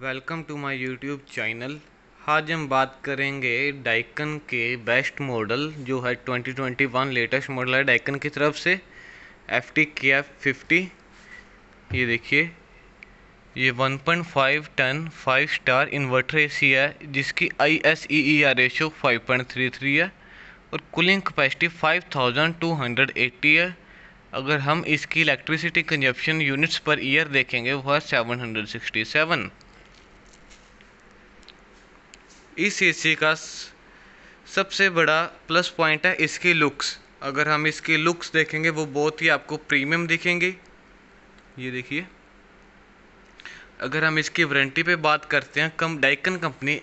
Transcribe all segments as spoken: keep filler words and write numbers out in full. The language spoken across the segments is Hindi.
Welcome to my YouTube channel. आज हम बात करेंगे डाइकन के बेस्ट मॉडल जो है twenty twenty one latest model है डाइकन की तरफ से एफ टी के फिफ्टी। ये देखिए, ये one point five ton five star inverter AC है जिसकी I S E R ratio five point three three है और cooling capacity five thousand two hundred eighty है। अगर हम इसकी electricity consumption units per year देखेंगे वह सेवन हंड्रेड सिक्सटी सेवन। इस एसी का सबसे बड़ा प्लस पॉइंट है इसकी लुक्स। अगर हम इसकी लुक्स देखेंगे वो बहुत ही आपको प्रीमियम दिखेंगी। ये देखिए, अगर हम इसकी वारंटी पे बात करते हैं, कम डाइकन कंपनी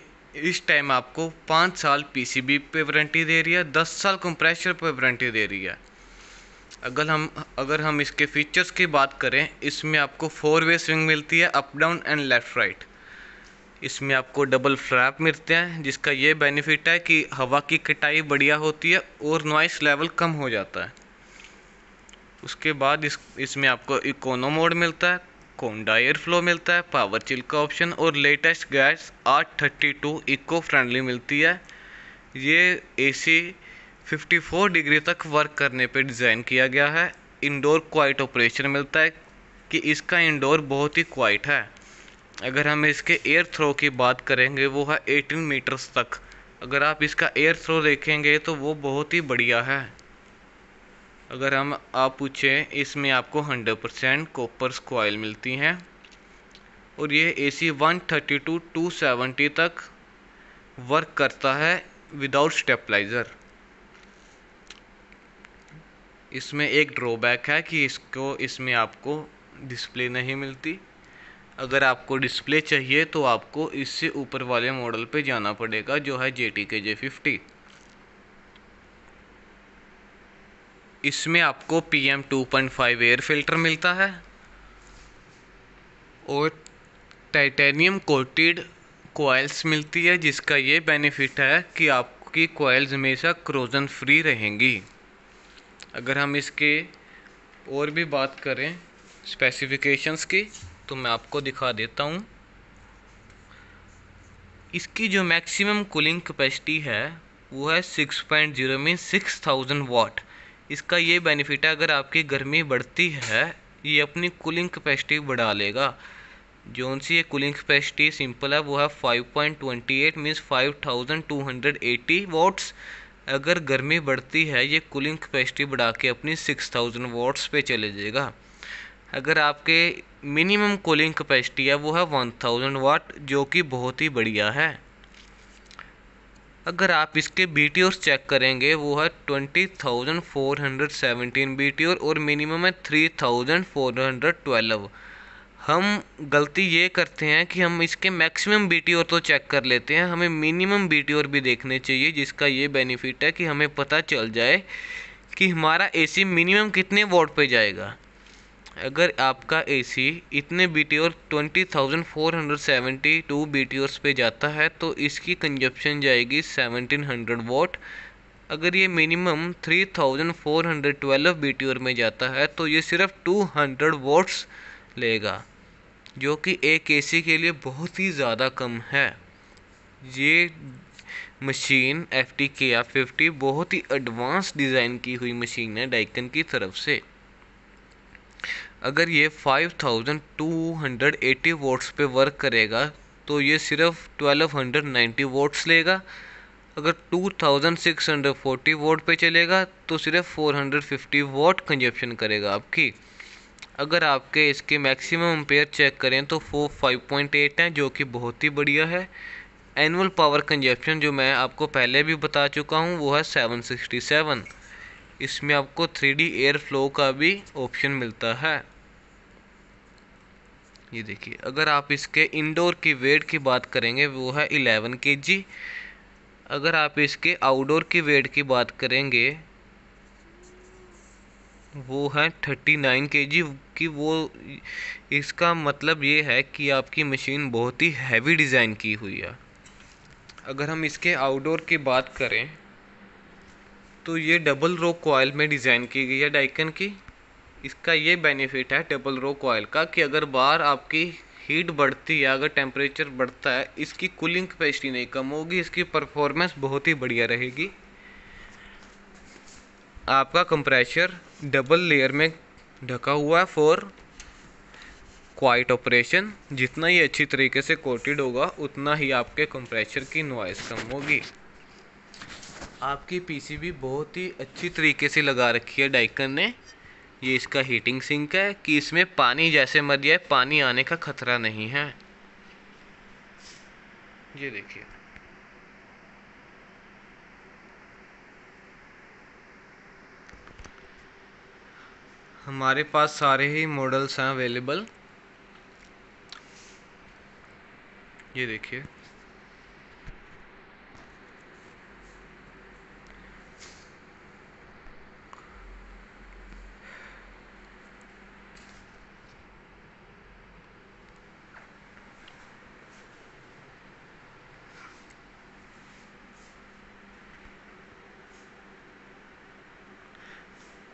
इस टाइम आपको पाँच साल पीसीबी पे वारंटी दे रही है, दस साल कंप्रेशर पे वारंटी दे रही है। अगर हम अगर हम इसके फीचर्स की बात करें, इसमें आपको फोर वे स्विंग मिलती है up down and left right. इसमें आपको डबल फ्लैप मिलते हैं जिसका ये बेनिफिट है कि हवा की कटाई बढ़िया होती है और नॉइस लेवल कम हो जाता है। उसके बाद इस इसमें आपको इकोनो मोड मिलता है, कोंडा एयर फ्लो मिलता है, पावर चिल का ऑप्शन और latest gas eight thirty two eco friendly मिलती है। ये एसी फिफ्टी फोर डिग्री तक वर्क करने पे डिज़ाइन किया गया है। इंडोर क्वाइट ऑपरेशन मिलता है कि इसका इंडोर बहुत ही क्वाइट है। अगर हम इसके एयर थ्रो की बात करेंगे वो है एटीन मीटर्स तक। अगर आप इसका एयर थ्रो देखेंगे तो वो बहुत ही बढ़िया है। अगर हम आप पूछें, इसमें आपको हंड्रेड परसेंट कॉपर कॉइल मिलती हैं और ये AC one thirty two to seventy तक वर्क करता है विदाउट स्टेबलाइज़र। इसमें एक ड्रॉबैक है कि इसको इसमें आपको डिस्प्ले नहीं मिलती। अगर आपको डिस्प्ले चाहिए तो आपको इससे ऊपर वाले मॉडल पे जाना पड़ेगा जो है जे टी के जे फिफ्टी। इसमें आपको P M two point five air filter मिलता है और टाइटेनियम कोटेड कॉइल्स मिलती है जिसका ये बेनिफिट है कि आपकी कॉइल्स हमेशा क्रोजन फ्री रहेंगी। अगर हम इसके और भी बात करें स्पेसिफिकेशंस की तो मैं आपको दिखा देता हूँ। इसकी जो मैक्सिमम कूलिंग कैपेसिटी है वो है सिक्स पॉइंट ज़ीरो में सिक्स थाउजेंड वाट। इसका ये बेनिफिट है अगर आपकी गर्मी बढ़ती है ये अपनी कूलिंग कैपेसिटी बढ़ा लेगा। जो सी ये कूलिंग कैपेसिटी सिंपल है वो है five point two eight means five thousand two hundred eighty watts. अगर गर्मी बढ़ती है ये कूलिंग कैपेसिटी बढ़ा के अपनी सिक्स थाउजेंड वाट्स पे चले जाएगा। अगर आपके मिनिमम कूलिंग कैपेसिटी है वो है वन थाउजेंड वाट जो कि बहुत ही बढ़िया है। अगर आप इसके बी टी यूज़ चेक करेंगे वो है twenty thousand four hundred seventeen B T U और मिनिमम है three thousand four hundred twelve. हम गलती ये करते हैं कि हम इसके मैक्सिमम बी टी यू तो चेक कर लेते हैं, हमें मिनिमम बी टी यू भी देखने चाहिए जिसका ये बेनिफिट है कि हमें पता चल जाए कि हमारा ए सी मिनिमम कितने वाट पे जाएगा। अगर आपका एसी इतने B T U twenty thousand four hundred seventy two B T U's पे जाता है तो इसकी कंजप्शन जाएगी सेवनटीन हंड्रेड वाट। अगर ये minimum three thousand four hundred twelve B T U में जाता है तो ये सिर्फ टू हंड्रेड वाट्स लेगा जो कि एक एसी के लिए बहुत ही ज़्यादा कम है। ये machine F T K fifty बहुत ही एडवांस डिज़ाइन की हुई मशीन है डाइकन की तरफ से। अगर ये five thousand two hundred eighty watts पे वर्क करेगा तो ये सिर्फ ट्वेल्व हंड्रेड नाइन्टी वाट्स लेगा। अगर two thousand six hundred forty watt पे चलेगा तो सिर्फ four hundred fifty watt consumption करेगा आपकी। अगर आपके इसके मैक्सिमम एम्पेयर चेक करें तो फोर फाइव पॉइंट एट है जो कि बहुत ही बढ़िया है। एनुअल पावर कंजप्शन जो मैं आपको पहले भी बता चुका हूँ वो है सेवन सिक्सटी सेवन। इसमें आपको थ्री डी एयर फ्लो का भी ऑप्शन मिलता है। ये देखिए, अगर आप इसके इंडोर की वेट की बात करेंगे वो है इलेवन केजी। अगर आप इसके आउटडोर की वेट की बात करेंगे वो है थर्टी नाइन केजी की। वो इसका मतलब ये है कि आपकी मशीन बहुत ही हैवी डिज़ाइन की हुई है। अगर हम इसके आउटडोर की बात करें तो ये डबल रो कॉइल में डिज़ाइन की गई है डाइकन की। इसका ये बेनिफिट है डबल रो कॉइल का कि अगर बाहर आपकी हीट बढ़ती है, अगर टेम्परेचर बढ़ता है, इसकी कूलिंग कैपेसिटी नहीं कम होगी, इसकी परफॉर्मेंस बहुत ही बढ़िया रहेगी। आपका कंप्रेशर डबल लेयर में ढका हुआ है फॉर क्वाइट ऑपरेशन। जितना ही अच्छी तरीके से कोटेड होगा उतना ही आपके कंप्रेशर की नॉइज़ कम होगी। आपकी पीसीबी बहुत ही अच्छी तरीके से लगा रखी है डाइकन ने। ये इसका हीटिंग सिंक है कि इसमें पानी जैसे मर जाए पानी आने का खतरा नहीं है। ये देखिए, हमारे पास सारे ही मॉडल्स हैं अवेलेबल। ये देखिए,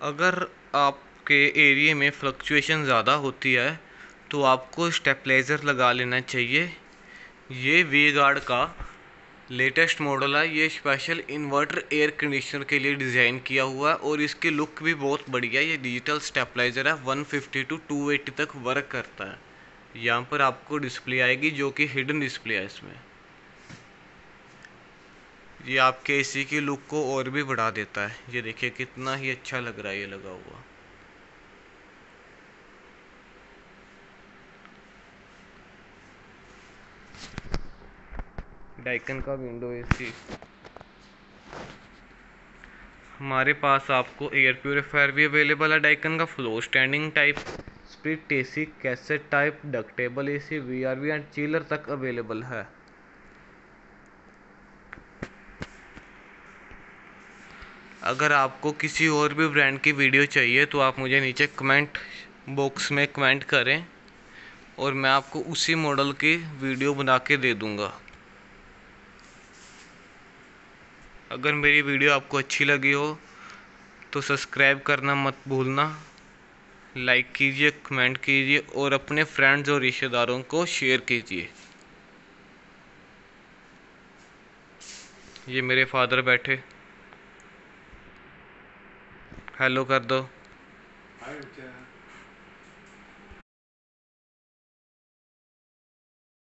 अगर आपके एरिया में फ्लक्चुएशन ज़्यादा होती है तो आपको स्टेपलाइजर लगा लेना चाहिए। ये वी-गार्ड का लेटेस्ट मॉडल है। ये स्पेशल इन्वर्टर एयर कंडीशनर के लिए डिज़ाइन किया हुआ है और इसकी लुक भी बहुत बढ़िया है। ये डिजिटल स्टेपलाइजर है, एक सौ पचास टू दो सौ अस्सी तक वर्क करता है। यहाँ पर आपको डिस्प्ले आएगी जो कि हिडन डिस्प्ले है। इसमें ये आपके एसी की लुक को और भी बढ़ा देता है। ये देखिए कितना ही अच्छा लग रहा है ये लगा हुआ। डाइकन का विंडो एसी। हमारे पास आपको एयर प्यूरिफायर भी अवेलेबल है डाइकन का, floor standing type, split AC, cassette type, ductable AC, VRV and chiller तक अवेलेबल है। अगर आपको किसी और भी ब्रांड की वीडियो चाहिए तो आप मुझे नीचे कमेंट बॉक्स में कमेंट करें और मैं आपको उसी मॉडल की वीडियो बना के दे दूँगा। अगर मेरी वीडियो आपको अच्छी लगी हो तो सब्सक्राइब करना मत भूलना, लाइक कीजिए, कमेंट कीजिए और अपने फ्रेंड्स और रिश्तेदारों को शेयर कीजिए। ये मेरे फादर बैठे, हेलो कर दो।